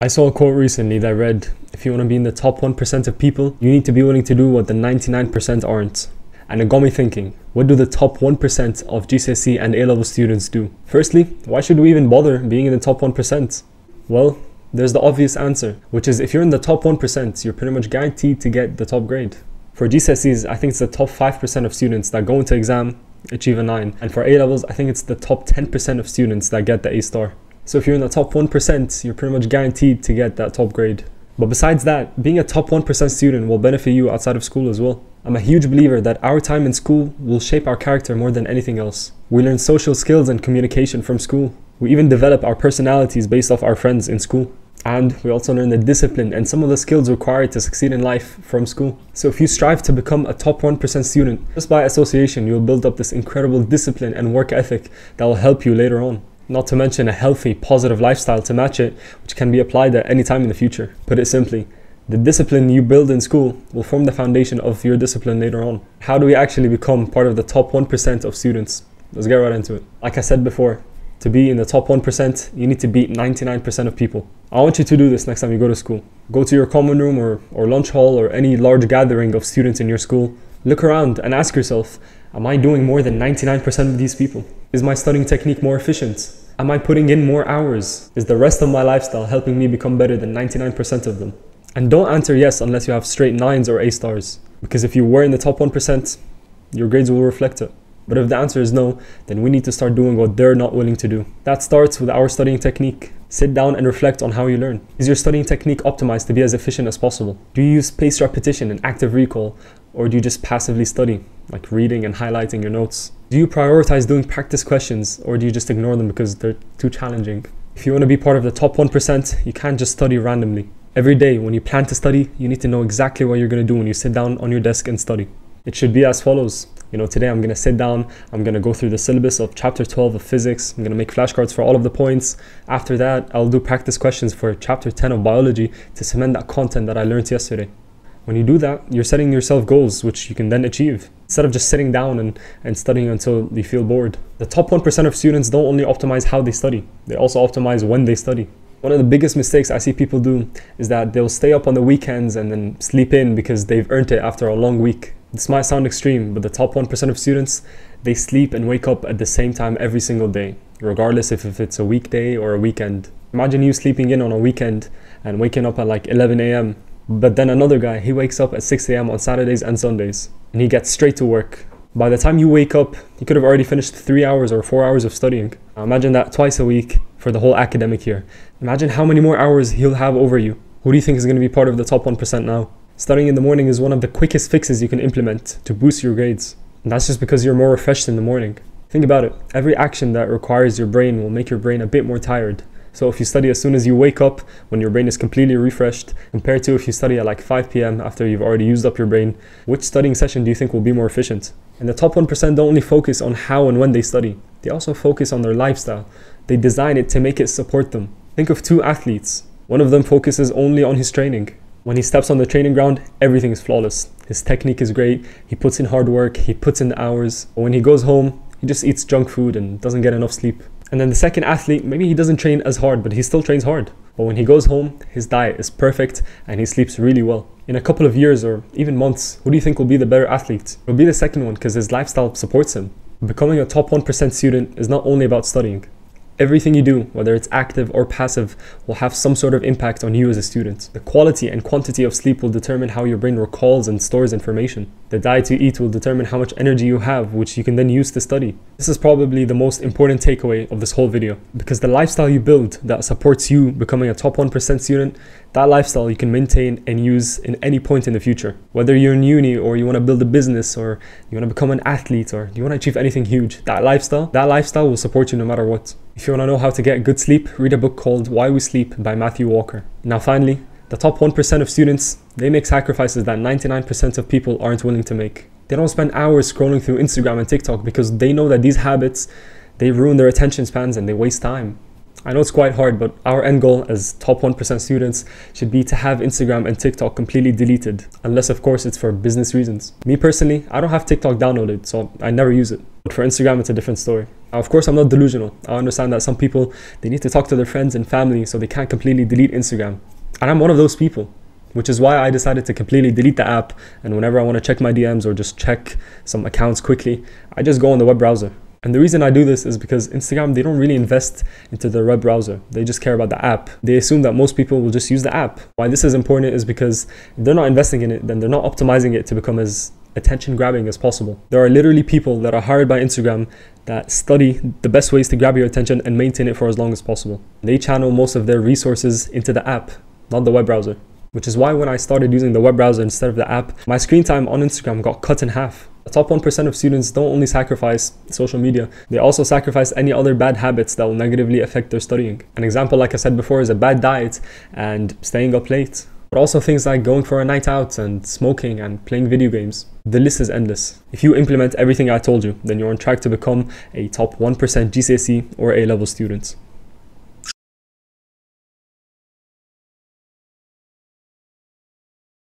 I saw a quote recently that read, if you want to be in the top 1% of people, you need to be willing to do what the 99% aren't. And it got me thinking, what do the top 1% of GCSE and A-level students do? Firstly, why should we even bother being in the top 1%? Well, there's the obvious answer, which is if you're in the top 1%, you're pretty much guaranteed to get the top grade. For GCSEs, I think it's the top 5% of students that go into exam, achieve a 9. And for A-levels, I think it's the top 10% of students that get the A-star. So if you're in the top 1%, you're pretty much guaranteed to get that top grade. But besides that, being a top 1% student will benefit you outside of school as well. I'm a huge believer that our time in school will shape our character more than anything else. We learn social skills and communication from school. We even develop our personalities based off our friends in school. And we also learn the discipline and some of the skills required to succeed in life from school. So if you strive to become a top 1% student, just by association, you'll build up this incredible discipline and work ethic that will help you later on. Not to mention a healthy, positive lifestyle to match it, which can be applied at any time in the future. Put it simply, the discipline you build in school will form the foundation of your discipline later on. How do we actually become part of the top 1% of students? Let's get right into it. Like I said before, to be in the top 1%, you need to beat 99% of people. I want you to do this next time you go to school. Go to your common room or lunch hall or any large gathering of students in your school. Look around and ask yourself, am I doing more than 99% of these people? Is my studying technique more efficient? Am I putting in more hours? Is the rest of my lifestyle helping me become better than 99% of them? And don't answer yes unless you have straight 9s or A-stars. Because if you were in the top 1%, your grades will reflect it. But if the answer is no, then we need to start doing what they're not willing to do. That starts with our studying technique. Sit down and reflect on how you learn. Is your studying technique optimized to be as efficient as possible? Do you use spaced repetition and active recall? Or do you just passively study, like reading and highlighting your notes? Do you prioritize doing practice questions, or do you just ignore them because they're too challenging? If you want to be part of the top 1%, you can't just study randomly. Every day when you plan to study, you need to know exactly what you're going to do when you sit down on your desk and study. It should be as follows. Today I'm going to sit down, I'm going to go through the syllabus of chapter 12 of physics, I'm going to make flashcards for all of the points. After that, I'll do practice questions for chapter 10 of biology to cement that content that I learned yesterday. When you do that, you're setting yourself goals which you can then achieve, instead of just sitting down and studying until you feel bored. The top 1% of students don't only optimize how they study, they also optimize when they study. One of the biggest mistakes I see people do is that they'll stay up on the weekends and then sleep in because they've earned it after a long week. This might sound extreme, but the top 1% of students, they sleep and wake up at the same time every single day, regardless if it's a weekday or a weekend. Imagine you sleeping in on a weekend and waking up at like 11 AM, but then another guy, he wakes up at 6 AM on Saturdays and Sundays, and he gets straight to work. By the time you wake up, you could have already finished 3 hours or 4 hours of studying. Now imagine that twice a week for the whole academic year. Imagine how many more hours he'll have over you. Who do you think is going to be part of the top 1% now? Studying in the morning is one of the quickest fixes you can implement to boost your grades. And that's just because you're more refreshed in the morning. Think about it. Every action that requires your brain will make your brain a bit more tired. So if you study as soon as you wake up, when your brain is completely refreshed, compared to if you study at like 5 PM after you've already used up your brain, which studying session do you think will be more efficient? And the top 1% don't only focus on how and when they study, they also focus on their lifestyle. They design it to make it support them. Think of two athletes. One of them focuses only on his training. When he steps on the training ground, everything is flawless. His technique is great, he puts in hard work, he puts in the hours. But when he goes home, he just eats junk food and doesn't get enough sleep. And then the second athlete, maybe he doesn't train as hard, but he still trains hard. But when he goes home, his diet is perfect and he sleeps really well. In a couple of years or even months, who do you think will be the better athlete? It'll be the second one because his lifestyle supports him. Becoming a top 1% student is not only about studying. Everything you do, whether it's active or passive, will have some sort of impact on you as a student. The quality and quantity of sleep will determine how your brain recalls and stores information. The diet you eat will determine how much energy you have, which you can then use to study. This is probably the most important takeaway of this whole video, because the lifestyle you build that supports you becoming a top 1% student, that lifestyle you can maintain and use in any point in the future. Whether you're in uni or you want to build a business or you want to become an athlete or you want to achieve anything huge, that lifestyle will support you no matter what. If you want to know how to get good sleep, read a book called Why We Sleep by Matthew Walker. Now finally, the top 1% of students, they make sacrifices that 99% of people aren't willing to make. They don't spend hours scrolling through Instagram and TikTok because they know that these habits, they ruin their attention spans and they waste time. I know it's quite hard, but our end goal as top 1% students should be to have Instagram and TikTok completely deleted, unless of course it's for business reasons. Me personally, I don't have TikTok downloaded, so I never use it. But for Instagram, it's a different story. Now, of course, I'm not delusional. I understand that some people, they need to talk to their friends and family, so they can't completely delete Instagram. And I'm one of those people, which is why I decided to completely delete the app. And whenever I want to check my DMs or just check some accounts quickly, I just go on the web browser. And the reason I do this is because Instagram, they don't really invest into their web browser. They just care about the app. They assume that most people will just use the app. Why this is important is because if they're not investing in it, then they're not optimizing it to become as attention grabbing as possible. There are literally people that are hired by Instagram that study the best ways to grab your attention and maintain it for as long as possible. They channel most of their resources into the app, not the web browser. Which is why when I started using the web browser instead of the app, my screen time on Instagram got cut in half. The top 1% of students don't only sacrifice social media, they also sacrifice any other bad habits that will negatively affect their studying. An example, like I said before, is a bad diet and staying up late. But also things like going for a night out and smoking and playing video games. The list is endless. If you implement everything I told you, then you're on track to become a top 1% GCSE or A Level student.